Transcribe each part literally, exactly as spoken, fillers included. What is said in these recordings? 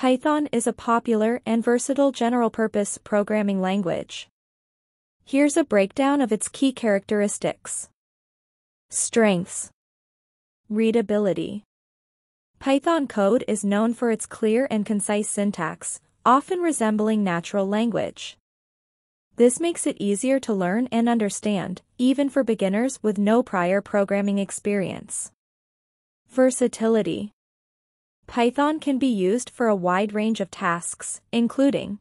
Python is a popular and versatile general-purpose programming language. Here's a breakdown of its key characteristics. Strengths. Readability. Python code is known for its clear and concise syntax, often resembling natural language. This makes it easier to learn and understand, even for beginners with no prior programming experience. Versatility. Python can be used for a wide range of tasks, including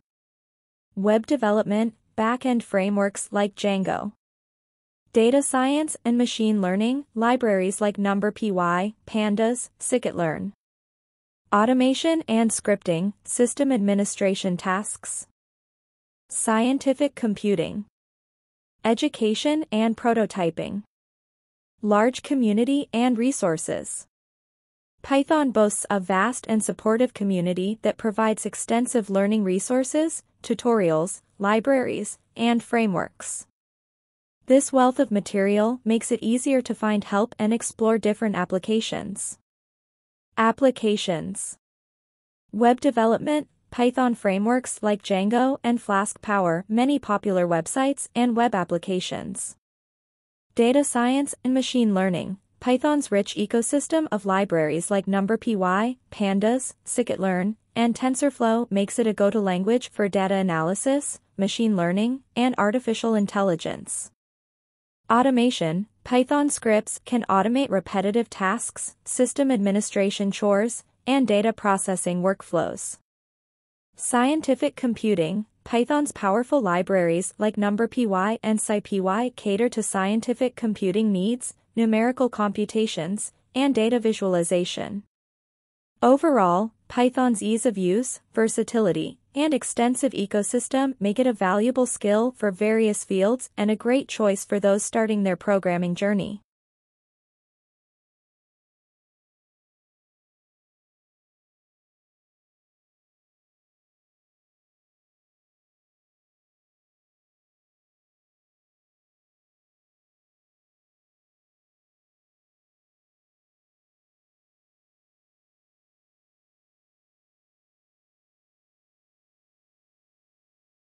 web development, back-end frameworks like Django, data science and machine learning, libraries like NumPy, Pandas, Scikit-learn, automation and scripting, system administration tasks, scientific computing, education and prototyping, large community and resources. Python boasts a vast and supportive community that provides extensive learning resources, tutorials, libraries, and frameworks. This wealth of material makes it easier to find help and explore different applications. Applications. Web development. Python frameworks like Django and Flask power many popular websites and web applications. Data science and machine learning. Python's rich ecosystem of libraries like NumPy, Pandas, Scikit-learn, and TensorFlow makes it a go-to language for data analysis, machine learning, and artificial intelligence. Automation. Python scripts can automate repetitive tasks, system administration chores, and data processing workflows. Scientific computing. Python's powerful libraries like NumPy and SciPy cater to scientific computing needs, numerical computations, and data visualization. Overall, Python's ease of use, versatility, and extensive ecosystem make it a valuable skill for various fields and a great choice for those starting their programming journey.